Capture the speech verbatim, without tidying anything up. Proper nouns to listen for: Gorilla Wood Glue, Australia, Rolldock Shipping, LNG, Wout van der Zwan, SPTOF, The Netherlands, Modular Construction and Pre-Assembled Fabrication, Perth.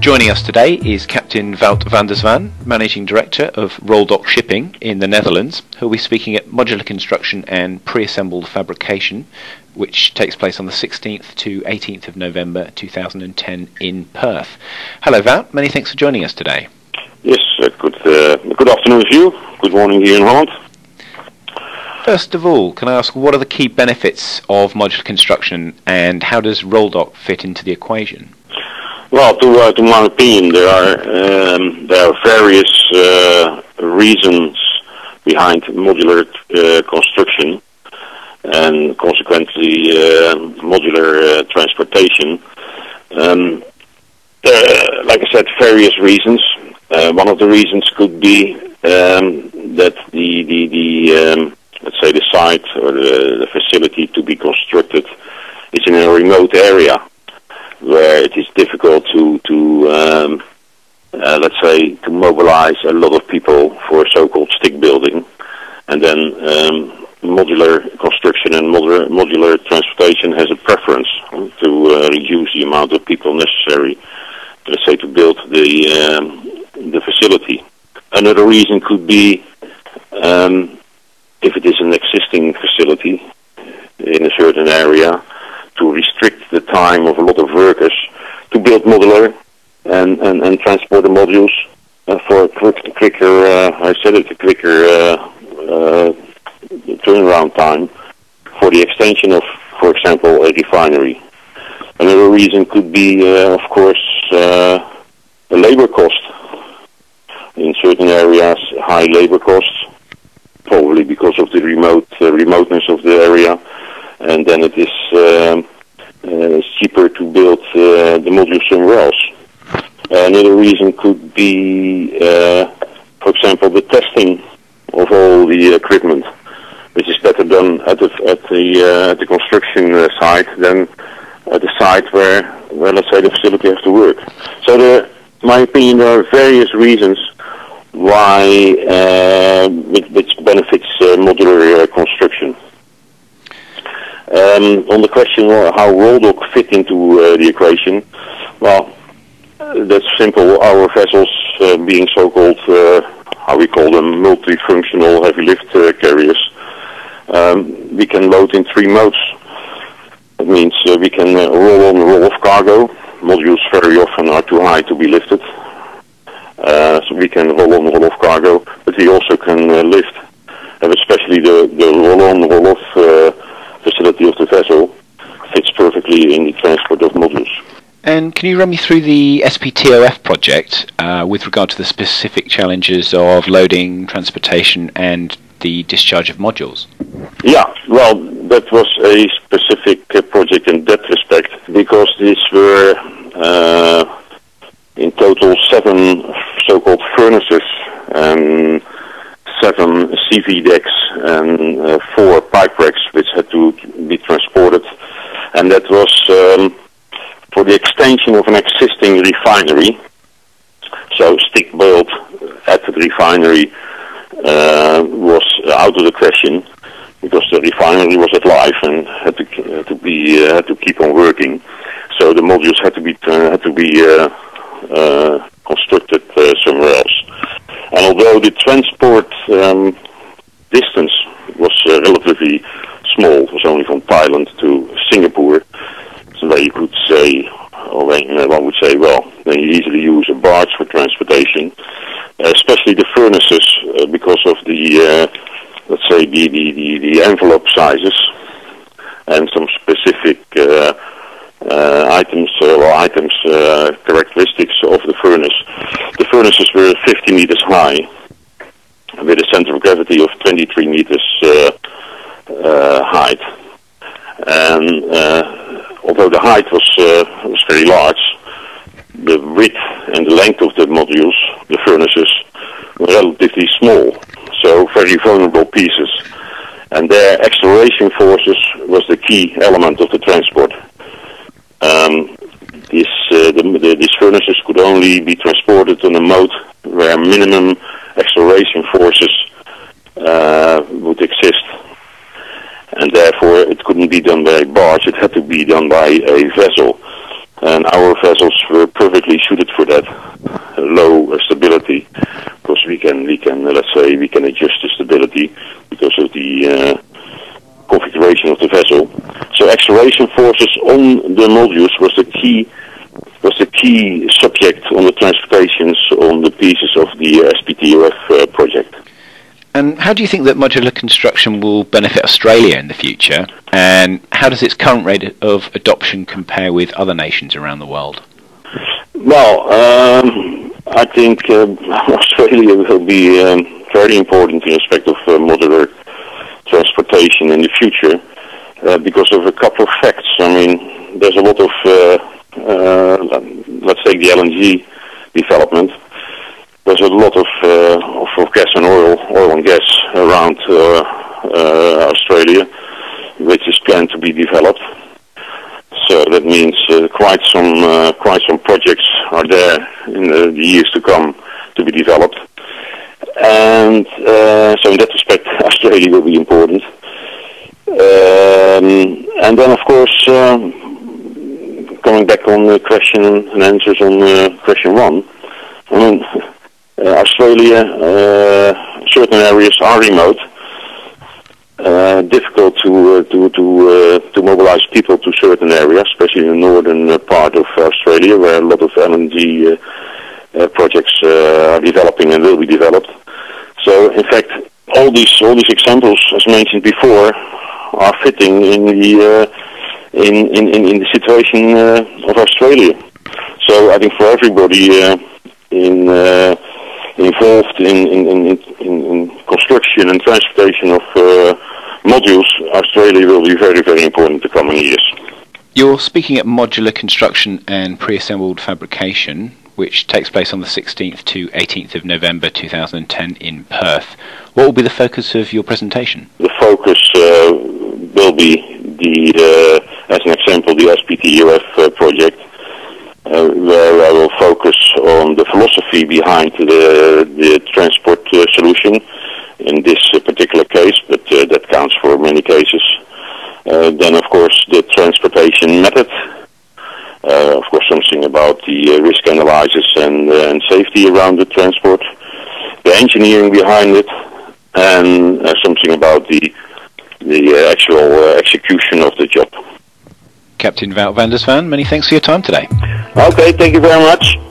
Joining us today is Captain Wout van der Zwan, Managing Director of Rolldock Shipping in the Netherlands, who will be speaking at Modular Construction and Pre-Assembled Fabrication, which takes place on the sixteenth to eighteenth of November two thousand ten in Perth. Hello Wout, many thanks for joining us today. Yes, uh, good, uh, good afternoon to you. Good morning here in Holland. First of all, can I ask, what are the key benefits of modular construction and how does Rolldock fit into the equation? Well, to, uh, to my opinion, there are um, there are various uh, reasons behind modular uh, construction and consequently uh, modular uh, transportation. Um, there, like I said, various reasons. Uh, one of the reasons could be um, that the the, the um, let's say the site or the, the facility to be constructed is in a remote area, where it is difficult to, to um, uh, let's say, to mobilize a lot of people for so-called stick building. And then um, modular construction and modular, modular transportation has a preference to uh, reduce the amount of people necessary, let's say, to build the, um, the facility. Another reason could be um, if it is an existing facility in a certain area, to restrict the time of a lot of workers to build modular and, and, and transport the modules uh, for a quick, quicker, uh, I said it, a quicker uh, uh, turnaround time for the extension of, for example, a refinery. Another reason could be, uh, of course, uh, the labor cost. In certain areas, high labor costs, probably because of the remote uh, remoteness of the area. And then it is um, uh, cheaper to build uh, the module somewhere else. Another reason could be, uh, for example, the testing of all the equipment, which is better done at the at the, uh, at the construction uh, site than at the site where, where, let's say, the facility has to work. So, there, in my opinion, there are various reasons why uh, which benefits uh, modular uh, construction. Um, on the question how Rolldock fit into uh, the equation, well, that's simple. Our vessels uh, being so-called, uh, how we call them, multifunctional heavy lift uh, carriers, um, we can load in three modes. That means uh, we can uh, roll on, roll off cargo. Modules very often are too high to be lifted. Uh, so we can roll on, roll off cargo, but we also can uh, lift. And especially the, the roll on, roll off uh, facility of the vessel fits perfectly in the transport of modules. And can you run me through the S P T O F project uh, with regard to the specific challenges of loading, transportation and the discharge of modules? Yeah, well, that was a specific uh, project in that respect, because these were uh, in total seven so-called furnaces and seven C V decks and uh, four pipe racks which had to be transported, and that was um, for the extension of an existing refinery, so stick built at the refinery uh, was out of the question, because the refinery was at life and had to, had to be uh, had to keep on working, so the modules had to be uh, had to be uh, uh, constructed uh, somewhere else. And although the transport um, distance was uh, relatively small, it was only from Thailand to Singapore, so where you could say, or one would say, well, then you easily use a barge for transportation, uh, especially the furnaces, uh, because of the, uh, let's say, the, the, the, the envelope sizes and some specific uh, uh, items uh, or items uh, characteristics of the furnace. The furnaces were fifty meters high, with a center of gravity of twenty-three meters uh, uh, height. And uh, although the height was, uh, was very large, the width and the length of the modules, the furnaces, were relatively small, so very vulnerable pieces. And their acceleration forces was the key element of the transport. Um, this, uh, the, the, these furnaces could only be transported on a mode where minimum acceleration forces uh, would exist, and therefore it couldn't be done by a barge, it had to be done by a vessel, and our vessels were perfectly suited for that. friction forces on the modules was the key was the key subject on the transportations on the pieces of the uh, S P T O F uh, project. And how do you think that modular construction will benefit Australia in the future? And how does its current rate of adoption compare with other nations around the world? Well, um, I think uh, Australia will be um, very important in respect of uh, modular transportation in the future uh, because of a couple of facts. I mean, there's a lot of, uh, uh, let's take the L N G development. There's a lot of, uh, of, of gas and oil, oil and gas around uh, uh, Australia, which is planned to be developed. So that means uh, quite some uh, quite some projects are there in the years to come to be developed. And uh, so in that respect, Australia will be important. Um, and then, of course, um, coming back on the question and answers on uh, question one, I mean, Uh, Australia, uh, certain areas are remote, uh, difficult to uh, to to, uh, to mobilize people to certain areas, especially in the northern uh, part of Australia, where a lot of L N G uh, uh, projects uh, are developing and will be developed. So, in fact, all these all these examples, as mentioned before, are fitting in the uh, in, in in the situation uh, of Australia. So, I think for everybody uh, in uh, involved in, in, in, in construction and transportation of uh, modules, Australia will be very, very important in the coming years. You're speaking at Modular Construction and Pre-Assembled Fabrication, which takes place on the sixteenth to eighteenth of November two thousand ten in Perth. What will be the focus of your presentation? The focus uh, will be, the, uh, as an example, the S P T O F uh, project, Uh, where I will focus on the philosophy behind the, the transport uh, solution in this uh, particular case, but uh, that counts for many cases. Uh, then, of course, the transportation method, uh, of course, something about the uh, risk analysis and, uh, and safety around the transport, the engineering behind it, and uh, something about the, the uh, actual uh, execution of the job. Captain Wout van der Zwan, many thanks for your time today. Okay, thank you very much.